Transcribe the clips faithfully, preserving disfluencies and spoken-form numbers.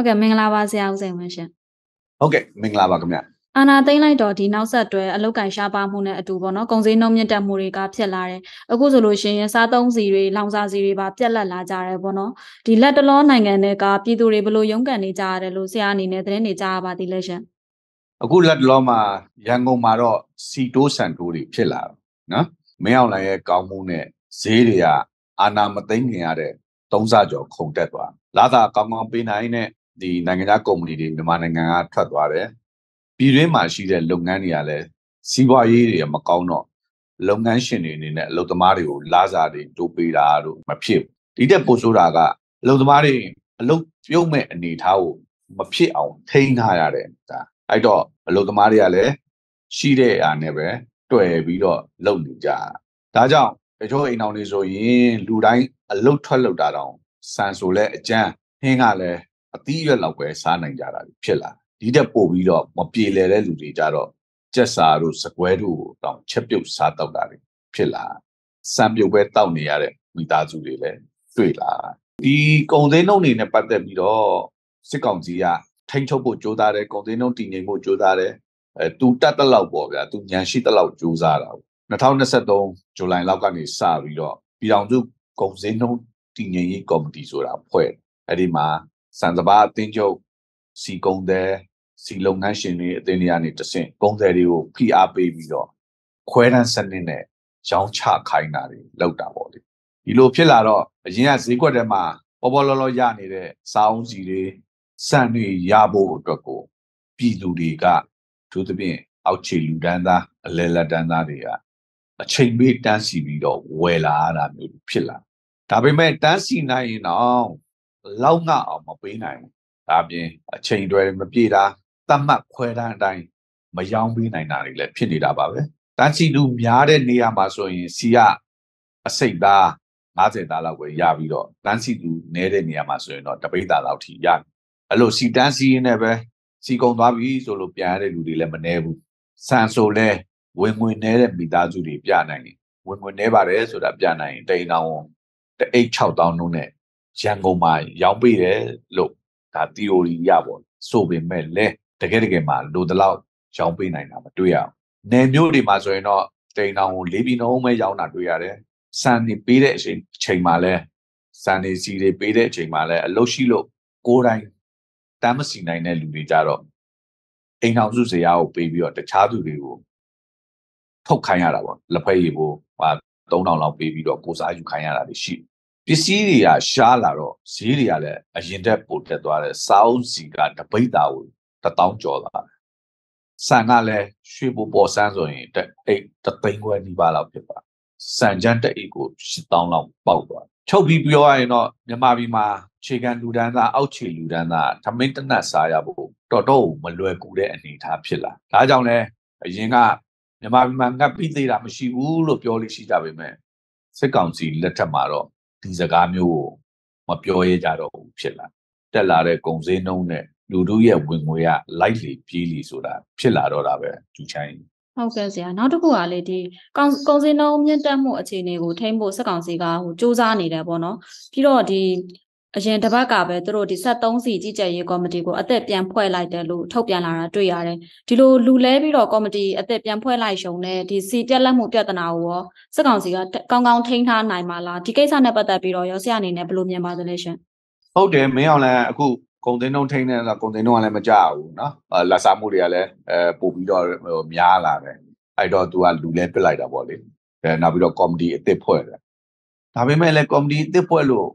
Okay, မင်္ဂလာပါဆရာဦးစိန်ဝင်းရှင် Okay, မင်္ဂလာပါခင်ဗျ အနာသိမ့်လိုက်တော့ဒီနောက်ဆက်တွဲအလုပ်ကံရှားပါမှုနဲ့အတူပေါ့နော်ကုန်စည်နှုန်းမြင့်တက်မှုတွေကဖြစ်လာတယ်အခုဆိုလို့ရှိရင်စားသုံးစီတွေလောင်စာစီတွေပါပြက်လက်လာကြတယ်ပေါ့နော်ဒီလက်တလောနိုင်ငံနဲ့ကပြည်သူတွေဘယ်လိုရုန်းကန်နေကြရလဲလို့ဆရာအနေနဲ့သတင်းတွေကြားပါသေးလဲရှင်အခုလက်တလောမှာရန်ကုန်မှာတော့စီတိုးစံတိုးတွေဖြစ်လာတော့နော်မရောက်နိုင်ရဲ့ကောင်းမှုနဲ့ဈေးတွေကအာဏာမသိမ်းခင်ရတဲ့သုံးစားကျော်ခုန်တက်သွားလာတာကောင်းကောင်းပေးနိုင်တဲ့ဒီနိုင်ငံသားကုမ္ပဏီတွေမြန်မာနိုင်ငံကထွက်သွားတယ် ပြည်ထဲမှာရှိတဲ့လုပ်ငန်းတွေအားလည်းစီးပွားရေးတွေမကောင်းတော့လုပ်ငန်းရှင်တွေအနေနဲ့အလုပ်သမားတွေကိုလာစားတွေတိုးပေးတာတို့မဖြစ်ဒီတဲ့ပို့ဆိုတာကလုပ်သမားတွေအလုပ်ပြုတ်မဲ့အနေထားကိုမဖြစ်အောင်ထိန်းထားရတဲ့ဒါအဲ့တော့အလုပ်သမားတွေကလည်းရှိတဲ့အနဲ့ပဲတွေ့ပြီးတော့လုပ်နေကြတာဒါကြောင့်တချို့အိမ်အောင်နေဆိုရင်လူတိုင်းအလုပ်ထွက်လုပ်တာတော့စံဆိုလဲအကျန်းဟင်းကလည်းအတီးရွက်လောက်ပဲစားနိုင်ကြတာဖြစ်လာဒီတဲ့ပို့ပြီးတော့မပြေလည်တဲ့လူတွေကြတော့ ကျက်စာတို့စကွဲတို့တောင်ချက်ပြုတ်စားတောက်တာတွေဖြစ်လာဒီတက်ပို့ပြီးတော့မပြေလည်တဲ့လူတွေကြတော့ကျက်စာတို့စကွဲတို့တောင်ချက်ပြုတ်စားတောက်တာတွေဖြစ်လာစံပြုတ်ပဲတောက်နေရတဲ့မိသားစုတွေလည်းတွေ့လာဒီကုန်စည်နှုန်းတည်ငြိမ်မှုကြိုးစားတဲ့တူတက်တက်လောက်ပေါ့ဗျာသူညံရှိတက်လောက်ကြိုးစားတာပေါ့ စီလုံးငန်းရှင်တွေအသင်းတွေကတဆင့်ကုန်တယ်တွေကိုဖိအားပေးပြီးတော့ခွဲတန်းစနစ်နဲ့ရောင်းချခိုင်းတာတွေလုပ်တာပေါ့လေဒီလိုဖြစ်လာတော့အရင်ကဈေးကွက်ထဲမှာပေါ်ပေါ်လောလောရနေတဲ့စာအုံးကြီးတွေစန့်တွေရဖို့အတွက်ကိုပြည်သူတွေကသူတပင်အောက်ခြေလူတန်းသားအလဲလက်တန်းသားတွေကအချိန်ပေးတန်းစီပြီးတော့ဝယ်လာရတာမျိုးဖြစ်လာဒါပေမဲ့တန်းစီနိုင်ရင်တော့လောက်ငှအောင်မပေးနိုင်ဘူးဒါပြင်အချိန်တွဲမပြေတာ တတ်မှတ်ခွဲတန်းအတိုင်းမရောင်းပေးနိုင်တာတွေလည်းဖြစ်နေတာပါပဲတန်းစီလူများတဲ့နေရာမှာဆိုရင်စီကအစိတ်သားငါးဆယ်သားလောက်ပဲရပြီးတော့တန်းစီသူနည်းတဲ့နေရာမှာဆိုရင်တော့တစ်ပိဿာလောက်ထိရတယ်အဲ့လိုစီတန်းစီရင်းနဲ့ပဲစီကုန်သွားပြီဆိုလို့ပြန်ရတဲ့လူတွေလည်းမနည်းဘူးစံဆိုလဲဝင်ဝင်နည်းတဲ့မိသားစုတွေပြနိုင်တယ်ဝင်ဝင်နည်းပါတယ်ဆိုတာပြနိုင်ရင်တိမ်အောင်တအိတ်၆တောင်းလုံးနဲ့ရန်ကုန်မှာရောင်းပေးတယ်လို့ဒါ theory ဆန်ကလည်းရွှေဘိုးပေါ်ဆန်းဆိုရင်တစ်အိတ်တစ်သိန်းခွဲနီးပါးလောက်ဖြစ်ပါဆန်ချမ်းတစ်အိတ်ကိုရှစ်တောင်းလောက်ပေါက်သွားချုပ်ပြီးပြောရရင်တော့မြန်မာပြည်မှာအခြေခံလူတန်းစားအောက်ခြေလူတန်းစားထမင်းတနတ်စားရဖို့တော်တော်မလွယ်ကူတဲ့အအနေအထားဖြစ်လာဒါကြောင့်လဲအရင်ကမြန်မာပြည်မှာငါပီးသေးတာမရှိဘူးလို့ပြောလို့ရှိကြပေမဲ့စစ်ကောင်စီလက်ထက်မှာတော့ဒီစကားမျိုးကိုမပြောရကြတော့ဘူးဖြစ်လာတက်လာတဲ့ကုန်စည်နှုန်းနဲ့ လူလူရဲ့ဝင်ငွေကလိုက်လေပြေးလေဆိုတာဖြစ်လာတော့တာပဲသူချင်းဟုတ်ကဲ့ဆရာနောက်တစ်ခုကလေဒီကုန်စည်နှုန်းမြင့်တက်မှုအခြေအနေကိုထိန်းဖို့စစ်ကောင်စီကဟိုစူးစမ်းနေတယ်ပေါ့နော်ပြီးတော့ဒီအရင်တစ်ပတ်ကပဲသူတို့ဒီစက်သုံးစီကြီးကြက်ရေးကော်မတီကိုအသက်ပြန်ဖွဲ့လိုက်တယ်လို့ထုတ်ပြန်လာတာတွေ့ရတယ်ဒီလိုလူလဲပြီးတော့ကော်မတီအသက်ပြန်ဖွဲ့လိုက်ရုံနဲ့ဒီစီတက်လက်မှုပြဿနာကိုရောဆရာအနေနဲ့ဘယ်လိုမြင်ပါသလဲရှင်ဟုတ်တယ်မင်းအောင်လည်းအခု ကုန်သင်းနှုန်းထိန်းတဲ့ကကုန်သင်းနှုန်းကလည်းမကြဘူးเนาะလာစာမှုတွေကလည်းပုံပြီးတော့များလာတယ်အဲ့တော့သူကလူလဲပြစ်လိုက်တာပေါ့လေနောက်ပြီးတော့ကော်မတီအသစ်ဖွဲ့တယ်ဒါပေမဲ့လည်းကော်မတီအသစ်ဖွဲ့လို့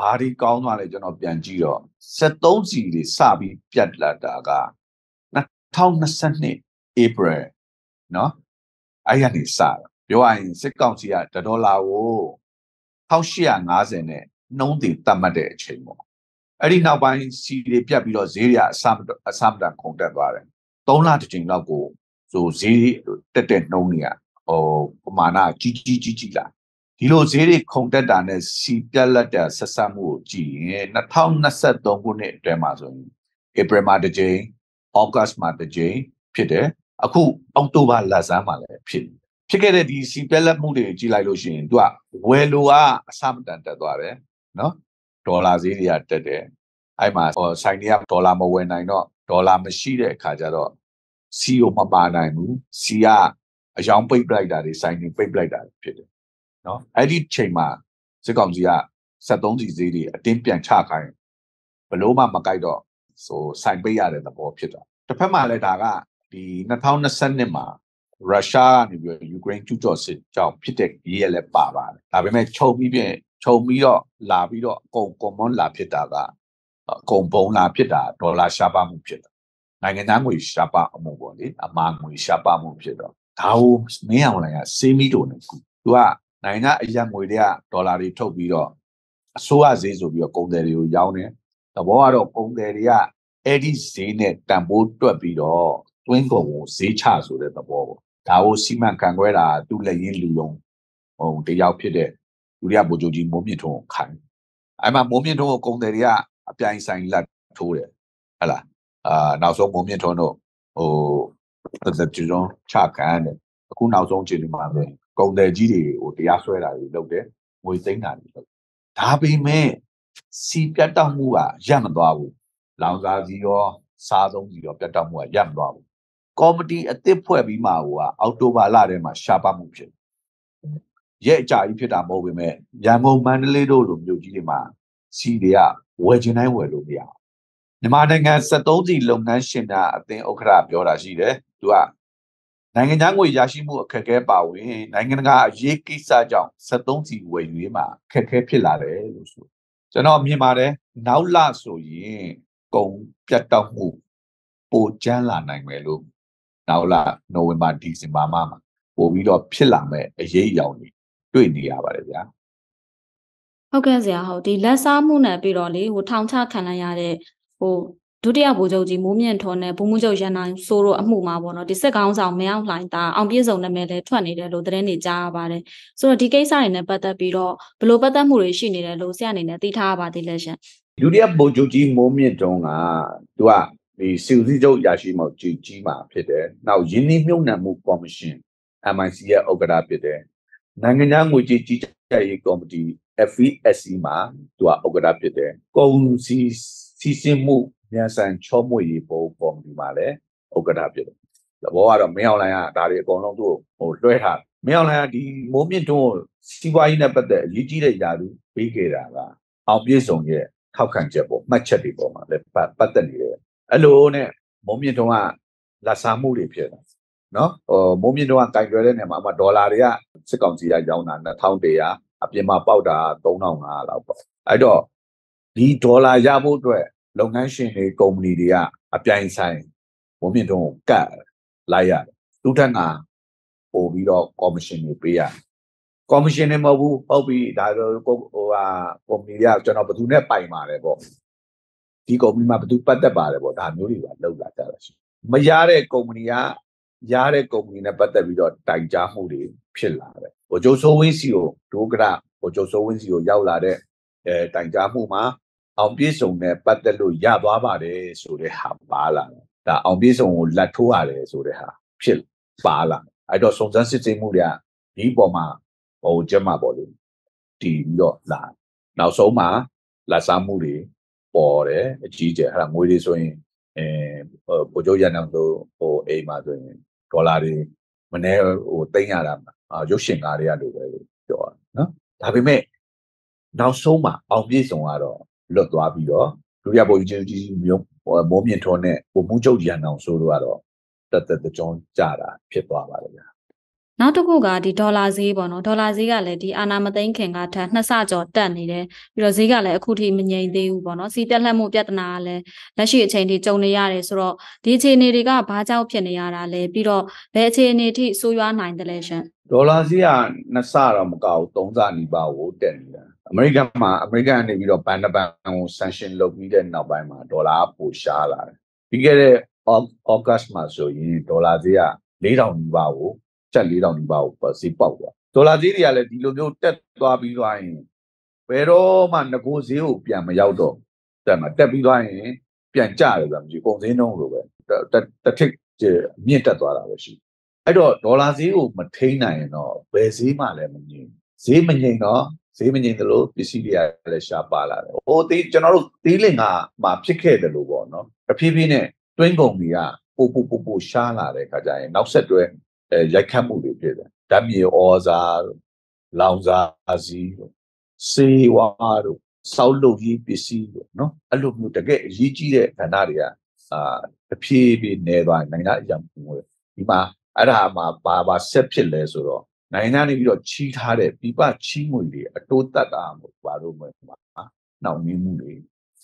ဘာတွေကောင်းသွားလဲကျွန်တော်ပြန်ကြည့်တော့စက်သုံးစီတွေစပြီးပြတ်လာတာက အဲ့ဒီနောက်ပိုင်းစီတွေပြတ်ပြီးတော့ဈေးတွေကအဆမတန်ခုန်တက်သွားတယ်သုံးလတစ်ချိန်လောက်ကိုဆိုဈေးတွေတက်တက်နှုန်းတွေကဟိုပမာဏကြီးကြီးကြီးကြီးလာဒီလိုဈေးတွေခုန်တက်တာနဲ့စီပြတ်လက်တဲ့ဆက်ဆက်မှုကိုကြည့်ရင်နှစ်ထောင်နှစ်သုံးခုနှစ်အတွင်းမှာဆိုရင်ဧပြီမှာတစ်ချိန်ဩဂတ်မှာတစ်ချိန်ဖြစ်တယ်အခုအောက်တိုဘာလဆန်းမှာလည်းဖြစ်တယ်ဖြစ်ခဲ့တဲ့ဒီစီပြတ်လက်မှုတွေကြည့်လိုက်လို့ရှိရင်သူကဝယ်လိုအားအဆမတန်တက်သွားတယ်နော်ဒေါ်လာဈေးတွေကတက်တယ် အဲ့မှာဆိုင်တွေကဒေါ်လာမဝယ်နိုင်တော့ဒေါ်လာမရှိတဲ့အခါကျတော့စီးကိုမပါနိုင်ဘူးစီးကအယောင်ပိတ်ပလိုက်တာတွေဆိုင်တွေပိတ်ပလိုက်တာဖြစ်တယ်နော်အဲ့ဒီချိန်မှာစစ်ကောင်စီက73စီဈေးတွေအတင်းပြန်ချခိုင်းဘလို့မှမကြိုက်တော့ဆိုဆိုင်ပိတ်ရတဲ့သဘောဖြစ်တာတစ်ဖက်မှာလည်းဒါကဒီtwenty twenty-twoမှာရုရှားကနေပြီးယူကရိန်းကျူးကျော်စစ်ကြောင့်ဖြစ်တဲ့ရေးရလဲပါပါတယ်ဒါပေမဲ့ခြုံပြီးပြန်ခြုံပြီးတော့လာပြီးတော့အကုန်ကွန်မွန်လာဖြစ်တာကအကုန်ဘုံလာဖြစ်တာဒေါ်လာရှားပါမှုဖြစ်တာနိုင်ငံသားငွေရှားပါမှုပေါ့လေအမာငွေရှားပါမှုဖြစ်တော့ဒါကိုမင်းအောင်လိုင်ကစေးမီတိုနဲ့ကူသူကနိုင်ငံအရငွေတွေကဒေါ်လာတွေထုတ်ပြီးတော့အစိုးရဈေးဆိုပြီးတော့ကုန်တယ်တွေကိုရောင်းတယ်သဘောကတော့ကုန်တယ်တွေကအဲ့ဒီဈေးနဲ့တန်ဖိုးတွက်ပြီးတော့တွင်းကုန်ကိုဈေးချဆိုတဲ့သဘောပေါ့ဒါကိုစီမံခန့်ခွဲတာသူ့လက်ရင်းလူလုံးဟိုတယောက်ဖြစ်တဲ့လူရဗိုလ်ချုပ်ကြီးမိုးမြင့်ထွန်းကိုခိုင်းအဲ့မှာမိုးမြင့်ထွန်းကိုကုန်တယ်တွေကအပြိုင်ဆိုင်လက်ထိုးတယ်ဟုတ်လားအာနောက်ဆုံးမိုးမြင့်ထွန်းတို့ဟိုသက်ကျုံချခံတယ်အခုနောက်ဆုံးချိန်ဒီမှာဆိုရင်ကုန်တယ်ကြီးတွေကိုတရားစွဲတာတွေလုပ်တယ်ငွေသိမ်းတာတွေလုပ်ဒါပေမဲ့စီပြတ်တောက်မှုကရပ်မသွားဘူးလောင်စာစီရောစားသုံးစီရောပြတ်တောက်မှုကရပ်မသွားဘူးကော်မတီအသစ်ဖွဲ့ပြီးမှဟိုကအောက်တိုဘာလထဲမှာရှာပါမှုဖြစ်ရဲအကြကြီးဖြစ်တာမဟုတ်ပေမဲ့ရန်ကုန်မန္တလေးတို့လိုမြို့ကြီးတွေမှာစီတွေကဝယ်ချင်တိုင်းဝယ်လို့မရဘူးမြန်မာနိုင်ငံ73စီလုပ်ငန်းရှင်များအသင်းဥက္ကဋ္ဌပြောတာရှိတယ်သူကနိုင်ငံသားငွေရရှိမှုအခက်အခဲပါဝင်နိုင်ငံတကာအရေးကိစ္စကြောင့်73စီဝယ်ယူရေးမှာအခက်အခဲဖြစ်လာတယ်လို့ဆိုကျွန်တော်မြင်ပါတယ်နောက်လဆိုရင်ကုန်ပြတ်တောက်မှုပိုကျန်းလာနိုင်မယ်လို့နောက်လနိုဝင်ဘာဒီဇင်ဘာမှာပို့ပြီးတော့ဖြစ်လာမဲ့အရေးအယောင်တွေတွေ့နေရပါတယ်ဗျာဟုတ်ကဲ့ဆရာဟုတ်ဒီလက်စားမှုနဲ့ပြီးတော့လေဟိုထောင်ချခံလိုက်ရတဲ့ဟိုဒုတိယဗိုလ်ချုပ်ကြီးမိုးမြင့်ထွန်းနဲ့ဗိုလ်မှူးချုပ်ရန်နိုင်ဆိုတော့အမှုမှာပေါ့နော်ဒီစစ်ကောင်ဆောင်မင်းအောင်လှိုင်တာအောင်ပြည့်စုံနာမည်လည်းထွက်နေတယ်လို့သတင်းတွေကြားရပါတယ်ဆိုတော့ဒီကိစ္စတွေနဲ့ပတ်သက်ပြီးတော့ဘယ်လိုပတ်သက်မှုတွေရှိနေတယ်လို့ဆရာအနေနဲ့သိထားရပါသေးလဲရှင်ဒုတိယဗိုလ်ချုပ်ကြီးမိုးမြင့်ထွန်းကသူကဒီစီဦးစီးချုပ်ရရှိမှုကြီးကြီးမှာဖြစ်တယ်နောက်ရင်းနှီးမြှုပ်နှံမှုကော်မရှင် M I C ရဲ့ဥက္ကဋ္ဌဖြစ်တယ်နိုင်ငံသားငွေကြေးကြီးကြပ်ရေးကော်မတီ F E S C မှာသူကဥက္ကဋ္ဌဖြစ်တယ်ကုန်စည်စီစဉ်မှုမြန်ဆန်ချောမွေ့ရေးပေါ်ကော်မတီမှာလည်းဥက္ကဋ္ဌဖြစ်တယ်သဘောကတော့မင်းအောင်လှိုင်ကဒါတွေအကုန်လုံးသူ့ကိုလွှဲထားမင်းအောင်လှိုင်ကဒီမိုးမြင့်တွန်းစီးပွားရေးနဲ့ပတ်သက်အရေးကြီးတဲ့ယာဉ်ပေးခဲ့တာကအောင်ပြည့်စုံရဲ့ထောက်ခံချက်ပေါ်မှတ်ချက်တွေပေါ်မှာလည်းပတ်သက်နေတယ်အဲ့လိုနဲ့မုံမြင့်တုံးကလက်စားမှုတွေဖြစ်တာနော်ဟိုမုံမြင့်တုံးကကင်တွယ်တဲ့နေရာမှာအမဒေါ်လာတွေကစစ်ကောင်စီကရောင်းတာtwenty-one hundredအပြင်မှာပေါက်တာthree thousand five hundredလောက်ပေါ့အဲ့တော့ဒီဒေါ်လာရဖို့အတွက်လုပ်ငန်းရှင်တွေကုမ္ပဏီတွေကအပြိုင်ဆိုင်မုံမြင့်တုံးကိုကတ်လိုက်ရတယ်သူထက်ကပို့ပြီးတော့ကော်မရှင်တွေပေးရကော်မရှင်တွေမဟုတ်ဘူးပေါက်ပြီးဒါဆိုဟိုဟာကုမ္ပဏီတွေကကျွန်တော်ဘယ်သူနဲ့ပိုင်ပါတယ်ပေါ့ဒီကုမ္ပဏီမှာဘယ်သူပတ်သက်ပါတယ်ပေါ့ဒါမျိုးတွေကလောက်လာကြတာရှိမရတဲ့ကုမ္ပဏီကရတဲ့ကုမ္ပဏီနဲ့ပတ်သက်ပြီးတော့တိုင်ကြားမှုတွေဖြစ်လာတယ်ဗိုလ်ချုပ်စိုးဝင်းစီကိုဒုက္ခရဗိုလ်ချုပ်စိုးဝင်းစီကိုရောက်လာတဲ့အဲတိုင်ကြားမှုမှာအောင်ပြေစုံနဲ့ပတ်သက်လို့ရသွားပါတယ်ဆိုတဲ့ဟာပါလာတယ်ဒါအောင်ပြေစုံကိုလက်ထိုးရတယ်ဆိုတဲ့ဟာဖြစ်ပါလာတယ်အဲ့တော့စုံစမ်းစစ်ဆေးမှုတွေကဒီပေါ်မှာဟိုကျမပေါ်လို့တည်ပြီးတော့လာနောက်ဆုံးမှာလာစားမှုတွေပေါ်တယ်အကြီးကျယ်အဲ့ဒါငွေတွေဆိုရင်အဲဗိုလ်ချုပ်ရန်အောင်တို့ဟိုအိမ်မှာဆိုရင်ဒေါ်လာတွေမနေ့ဟိုသိမ်းရတာရုပ်ရှင်ကားတွေကလိုပဲလို့ပြောတာနော်ဒါပေမဲ့နောက်ဆုံးမှာအောင်ပြေဆုံးကတော့လွတ်သွားပြီးတော့ဒုတိယဗိုလ်ချုပ်ကြီးမျိုးမိုးမြင့်ထွန်းနဲ့ဗိုလ်မှူးချုပ်ရန်အောင်ဆိုတို့ကတော့တက်တက်တကြွကြတာဖြစ်သွားပါလေဗျာနောက်တစ်ခုကဒီဒေါ်လာဈေးပေါ့နော်ဒေါ်လာဈေးကလည်းဒီအာနာမသိန်းခင်ကထပ်နှစ်ဆကျော်တက်နေတယ်ပြီးတော့ဈေးကလည်းအခုထိမငြိမ်သေးဘူးပေါ့နော်စီးတက်လှက်မှုပြဿနာကလည်းလက်ရှိအချိန်ထိကြုံနေရတယ်ဆိုတော့ဒီအခြေအနေတွေကဘာကြောင့်ဖြစ်နေရတာလဲပြီးတော့ဘယ်အခြေအနေထိဆိုးရွားနိုင်တယ်လဲရှင်ဒေါ်လာဈေးကနှစ်ဆတော့မကောက်သုံးဆနီးပါးကိုတက်နေတာအမေရိကန်မှာအမေရိကန်နေပြီးတော့ဘန်တဘန်ကို sanction လုပ်ပြီးတဲ့နောက်ပိုင်းမှာဒေါ်လာပိုရှားလာတယ်ပြီးခဲ့တဲ့ August မှာဆိုရင်ဒေါ်လာဈေးကfour thousandနီးပါးကိုချက်လေးတောင်ဒီပါကိုဈေးပေါက်သွားဒေါ်လာဈေးတွေကလည်းဒီလိုမျိုးတက်သွားပြီးသွားရင်ဘယ်တော့မှငကိုဈေးကိုပြန်မရောက်တော့တက်မှာတက်ပြီးသွားရင်ပြန်ကျတယ်ဆိုတာမျိုးပုံစံနှုန်းလိုပဲတစ်ထိပ်မြင့်တက်သွားတာပဲရှိအဲ့တော့ဒေါ်လာဈေးကိုမထိန်းနိုင်ရင်တော့ဘယ်ဈေးမှလည်းမငြိမ်ဈေးမငြိမ်တော့ ဆေးမငြိမ်သလိုပစ္စည်းတွေကလည်းရှားပါလာတယ်။အိုးသေးကျွန်တော်တို့သေးလင်ကမှာဖြစ်ခဲ့တယ်လို့ပေါ့နော်။အဖြစ်ဖြစ်နဲ့တွင်းကုန်တွေကပို့ပို့ပို့ပို့ရှားလာတဲ့အခါကျရင်နောက်ဆက်တွဲအဲရိုက်ခတ်မှုတွေဖြစ်တယ်။ဓာတ်မြေဩဇာလောင်စာဇီးတို့ဆေးဝါးတို့စောက်လုပ်ရေးပစ္စည်းတို့နော်။အဲ့လိုမျိုးတကယ်အရေးကြီးတဲ့ကဏ္ဍတွေကအာအဖြစ်ဖြစ်နေသွားတယ်နိုင်ငံအကြောင်းပုံတွေဒီမှာအဲ့ဒါမှာဘာဘာဆက်ဖြစ်လဲဆိုတော့နိုင်ငံနေပြီးတော့ချီးထားတဲ့ပြပချီးငွေတွေအတိုးတက်တာမို့ဘာလို့မှမှာနှောင့်နှေးမှုတွေ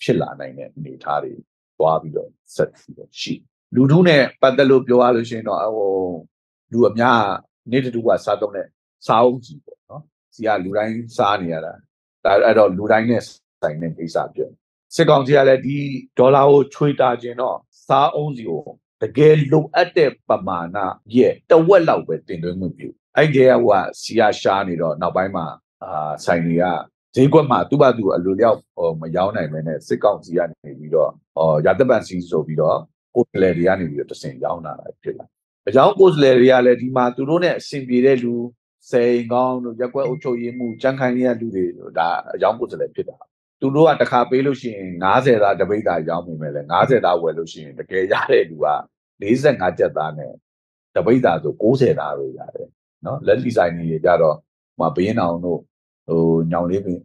ဖြစ်လာနိုင်တဲ့အနေအထားတွေသွားပြီးတော့ဆက်ပြီးတော့ရှိလူထုနဲ့ပတ်သက်လို့ပြောရလို့ရှိရင်တော့ဟိုလူအများနေတတူကစားတော့တဲ့စားအုပ်ကြီးပေါ့နော်စီကလူတိုင်းစားနေရတာဒါအဲ့တော့လူတိုင်းနဲ့ဆိုင်တဲ့ကိစ္စပြောစစ်ကောင်စီကလည်းဒီဒေါ်လာကိုချွေတာခြင်းတော့စားအုပ်စီကိုတကယ်လိုအပ်တဲ့ပမာဏရဲ့တဝက်လောက်ပဲတင်သွင်းမှုပြုအဲ့ဒီကဟိုကစီယာရှားနေတော့နောက်ပိုင်းမှာအာဆိုင်တွေကဈေးကွက်မှာသူ့ဘာသူအလိုလျောက်မရောင်းနိုင်မဲနဲ့စစ်ကောင်စီကနေပြီးတော့ဟောရာသက်ပန်စီဆိုပြီးတော့ကိုယ်စလဲတွေကနေပြီးတော့တစင်ရောင်းလာတာဖြစ်လာအကြောင်းကိုယ်စလဲတွေကလည်းဒီမှာသူတို့နဲ့အဆင်ပြေတဲ့လူစေကောင်းတို့ရက်ကွက်အုပ်ချုပ်ရေးမှုကြံခိုင်နေတဲ့လူတွေဒါအကြောင်းကိုယ်စလဲဖြစ်တာသူတို့ကတခါပေးလို့ရှိရင်ငါးဆယ်သားတပိတ်သားရောင်းမိမယ်လေငါးဆယ်သားဝယ်လို့ရှိရင်တကယ်ရတဲ့လူက၄၅ကျပ်သားနဲ့တပိတ်သားဆို၉၀သားပဲရတယ်နော်လက်လီဆိုင်တွေကြတော့ဟိုဘင်းအောင်တို့ဟိုညောင်လေးပင်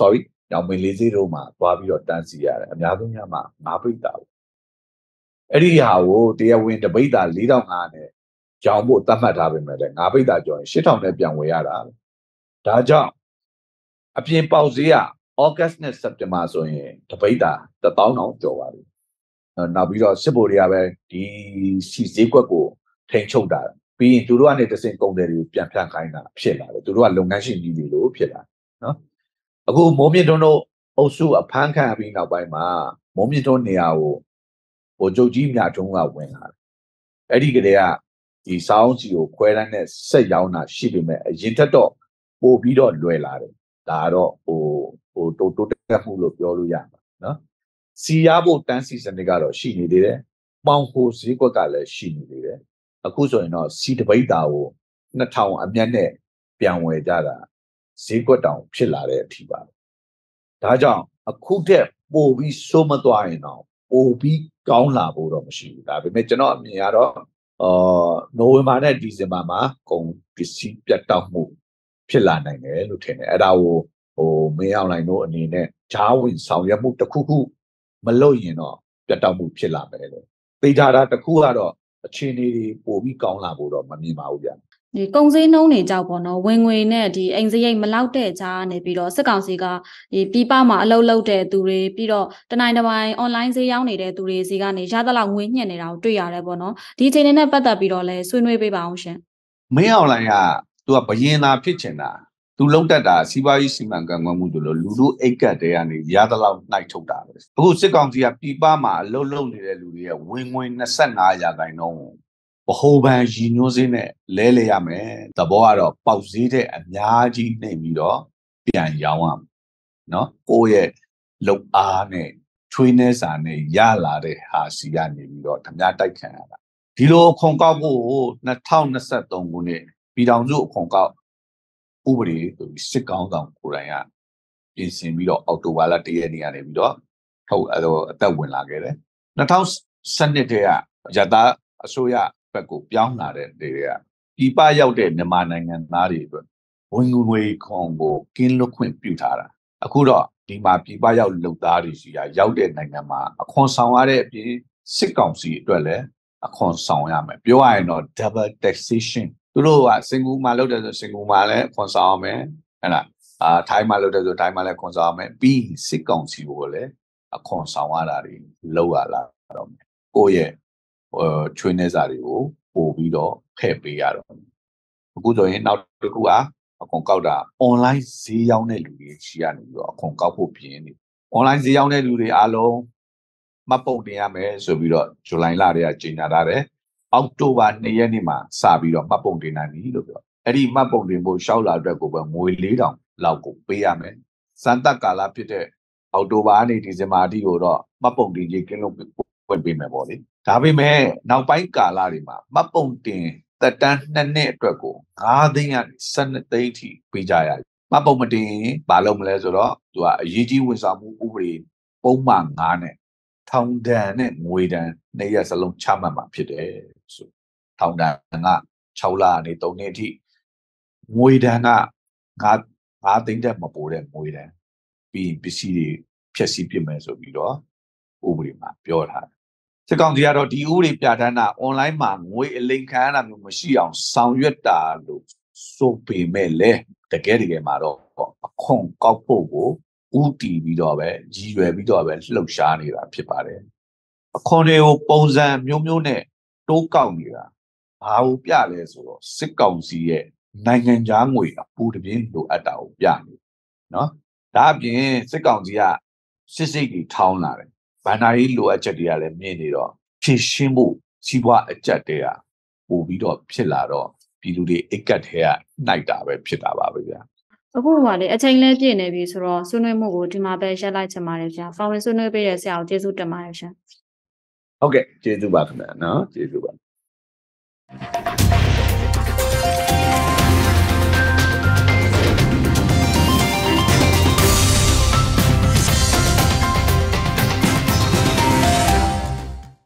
sorry ညောင်ပင်လေးစီးတို့မှာသွားပြီးတော့တန်းစီရတယ်အများဆုံးညမှာငါးပိတ်တာပေါ့အဲ့ဒီဟာကိုတရားဝင်တပိတ်တာ၄၅၀၀နဲ့ရောင်းဖို့သတ်မှတ်ထားပေမဲ့လည်းငါးပိတ်တာကျော်ရင်၈၀၀၀နဲ့ပြန်ဝယ်ရတာဒါကြောင့်အပြင်ပေါက်ဈေးကAugust နဲ့ September ဆိုရင်တပိတ်တာတစ်သောင်းတောင်ကျော်ပါပြီ။နောက်ပြီးတော့စစ်ဘိုတွေကပဲဒီစီဈေးကွက်ကိုထိန်းချုပ်တာပြီးရင်သူတို့ကနေတစင်ကုန်တယ်တွေပြန်ပြန်ခိုင်းတာဖြစ်လာတယ်သူတို့ကလုပ်ငန်းရှင်ကြီးတွေလို့ဖြစ်လာနော်အခုမိုးမြင့်တွန်းတို့အုပ်စုအဖမ်းခံပြီးနောက်ပိုင်းမှာမိုးမြင့်တွန်းနေရာကိုဟိုကြုတ်ကြီးမြတ်ထုံးကဝင်လာတယ်အဲ့ဒီကလေးကဒီစောင်းစီကိုခွဲတန်းနဲ့ဆက်ရောင်းတာရှိပေမဲ့အရင်ထက်တော့ပိုပြီးတော့လွယ်လာတယ်ဒါတော့ဟိုဟိုတိုးတိုးတက်မှုလို့ပြောလို့ရမှာနော်စီရဖို့တန်းစီစနစ်ကတော့ရှိနေသေးတယ်ပေါင်ကိုဈေးကွက်ကလည်းရှိနေသေးတယ်အခုဆိုရင်တော့စီတပိတ်တာကိုနှစ်ထောင်အမျက်နဲ့ပြန်ဝယ်ကြတာဈေးကွက်တောင်ဖြစ်လာတဲ့အထိပါဒါကြောင့်အခုထက်ပိုပြီးစိုးမသွားရင်တော့ပိုပြီးကောင်းလာဖို့တော့မရှိဘူးဒါပေမဲ့ကျွန်တော်အမြင်ကတော့အော်နိုဝင်ဘာနဲ့ဒီဇင်ဘာမှာကုန်ပစ္စည်းပြတ်တောက်မှုဖြစ်လာနိုင်တယ်လို့ထင်တယ်အဲ့ဒါကိုဟိုမင်းအောင်လိုင်းတို့အနေနဲ့ဂျားဝင်ဆောင်ရွက်မှုတစ်ခုခုမလုပ်ရင်တော့ပြတ်တောက်မှုဖြစ်လာမယ်လို့သိကြတာတစ်ခုကတော့အခြေအနေတွေပိုပြီးကောင်းလာဖို့တော့မမြင်ပါဘူးဗျာဒီကုန်စည်နှုန်းတွေကြောက်ပေါ့နော်ဝင်ငွေနဲ့ဒီအိမ်စရိတ်မလောက်တဲ့ကြားနေပြီးတော့စစ်ကောင်စီကဒီပြည်ပမှာအလုပ်လုပ်တဲ့သူတွေပြီးတော့တနိုင်တပိုင်း online ဈေးရောင်းနေတဲ့သူတွေစီကနေရသလောက်ငွေညှက်နေတာကိုတွေ့ရတယ်ပေါ့နော်ဒီအခြေအနေနဲ့ပတ်သက်ပြီးတော့လဲဆွေးနွေးပေးပါအောင်ရှင်မင်းအောင်လိုင်းကသူကဘယင်သာဖြစ်ချင်တာသူလုံတက်တာစီးပွားရေးစီမံခန့်ခွဲမှုတို့လို့လူတို့အိတ်ကတ်တဲကနေရသလောက်နှိုက်ထုတ်တာပဲအခုစစ်ကောင်စီကပြည်ပမှာအလုပ်လုပ်နေတဲ့လူတွေရဲ့ဝင်ငွေ၂၅ရာခိုင်နှုန်းတော့ဗဟိုဘဏ်ရည်ညွှန်းစင်းနဲ့လဲလဲရမယ်သဘောကတော့ပေါက်ဈေးတဲ့အများကြီးနှိမ့်ပြီးတော့ပြန်ရောင်းရမယ်နော်ကိုယ့်ရဲ့လုံအားနဲ့ချွေးနှဲစာနဲ့ရလာတဲ့ဟာစီကနေပြီးတော့ဓမြတိုက်ခံရတာဒီလိုခုံကောက်ဖို့၂၀၂၃ခုနှစ်ပြည်ထောင်စုခုံကောက်ဥပဒေဆိုပြီးစစ်ကောင်ဆောင်ကိုယ်တိုင်ကပြင်ဆင်ပြီးတော့အောက်တိုဘာလတစ်ရက်နေ့ကနေပြီးတော့ထုတ်အဲတော့အသက်ဝင်လာခဲ့တယ်၂၀၁၂ထဲကရတာအစိုးရဘက်ကိုပြောင်းလာတဲ့တွေကပြည်ပရောက်တဲ့မြန်မာနိုင်ငံသားတွေအတွက်ဝင်ငွေခွန်ကိုကင်းလွတ်ခွင့်ပြုထားတာအခုတော့ဒီမှာပြည်ပရောက်လုပ်သားတွေရှိရရောက်တဲ့နိုင်ငံမှာအခွန်ဆောင်ရတဲ့အပြင်စစ်ကောင်စီအတွက်လည်းအခွန်ဆောင်ရမယ်ပြောရရင်တော့ double taxationသူတို့ကစင်ကူမှာလုပ်တယ်ဆိုစင်ကူမှာလည်းခွန်ဆောင်အောင်မယ်ဟဲ့လားအာထိုင်းမှာလုပ်တယ်ဆိုထိုင်းမှာလည်းခွန်ဆောင်အောင်မယ်ပြီးစစ်ကောင်စီကိုလည်းအခွန်ဆောင်ရတာတွေလောက်ရလာတော့မယ်ကိုယ့်ရဲ့ချွေးနှဲစာတွေကိုပို့ပြီးတော့ဖဲ့ပေးရတော့မယ်အခုဆိုရင်နောက်တစ်ခုကအခွန်ကောက်တာ online ဈေးရောင်းတဲ့လူတွေရှိရနေပြီးတော့အခွန်ကောက်ဖို့ပြင်နေ online ဈေးရောင်းတဲ့လူတွေအားလုံးမှတ်ပုံတင်ရမယ်ဆိုပြီးတော့ဇူလိုင်လတည်းကကြေညာထားတယ်အောက်တိုဘာ၂ရက်နေ့မှာစပြီးတော့မှတ်ပုံတင်နိုင်ပြီလို့ပြောအဲ့ဒီမှတ်ပုံတင်ဖို့ရှောက်လာအတွက်ကိုပဲငွေ၄ထောင်လောက်ကိုပေးရမယ်စံတက်ကာလဖြစ်တဲ့အောက်တိုဘာနေ့ဒီဇင်ဘာအထိကိုတော့မှတ်ပုံတင်ကြီးကင်းလို့ဖွင့်ပေးမယ်ပေါ့လေဒါပေမဲ့နောက်ပိုင်းကာလတွေမှာမှတ်ပုံတင်သက်တမ်းနှစ်နှစ်အတွက်ကို၅သိန်းကနေ၁၂သိန်းအထိပေးကြရ မှတ်ပုံမတင်ဘာလုပ်မလဲဆိုတော့သူကအရေးကြီးဝန်ဆောင်မှုဥပဒေပုံမှန်ငါးနဲ့ထောင်ဒဏ်နဲ့ငွေဒဏ်နှစ်ရက်စလုံးချမှတ်မှာဖြစ်တယ်ဆိုထောင်ဒဏ်က၆လကနေ၃နှစ်အထိငွေဒဏ်ကငါးသိန်းတက်မပိုတဲ့ငွေဒဏ်ပြီးပစ္စည်းတွေဖျက်ဆီးပြစ်မယ်ဆိုပြီးတော့ဥပဒေမှာပြောထားတယ်စစ်ကောင်စီကတော့ဒီဥပဒေပြဋ္ဌာန်းတာ online မှာငွေအလိမ်ခံရတာမျိုးမရှိအောင်ဆောင်ရွက်တာလို့ဆိုပေမဲ့လည်းတကယ်တကယ်မှာတော့အခွန်ကောက်ဖို့ကိုဥတီပြီးတော့ပဲရည်ရွယ်ပြီးတော့ပဲလှုပ်ရှားနေတာဖြစ်ပါတယ်အခွန်တွေကိုပုံစံမျိုးမျိုးနဲ့တိုးကောက်နေတာဘာလို့ပြလဲဆိုတော့စစ်ကောင်စီရဲ့နိုင်ငံခြားငွေအပူတပြင်းလိုအပ်တာကိုပြနေနော်ဒါအပြင်စစ်ကောင်စီကစစ်စစ်ကြီးထောင်းလာတယ်ဘဏ္ဍာရေးလိုအပ်ချက်တွေကလည်းမြင့်နေတော့ဖြည့်ရှင်းဖို့စီးပွားအကျပ်တွေကပိုပြီးတော့ဖြစ်လာတော့ပြည်သူတွေအိတ်ကတ်ထဲကနိုင်တာပဲဖြစ်တာပါပဲဗျာအခုကလည်းအချိန်လဲပြည့်နေပြီဆိုတော့ဆွေးနွေးမှုကိုဒီမှာပဲရပ်လိုက်ချင်ပါတယ်ဗျာဖောင်ဝင်ဆွေးနွေးပေးတဲ့ဆရာကိုကျေးဇူးတင်ပါတယ်ရှင်ဟုတ်ကဲ့ကျေးဇူးပါခင်ဗျာနော်ကျေးဇူးပါ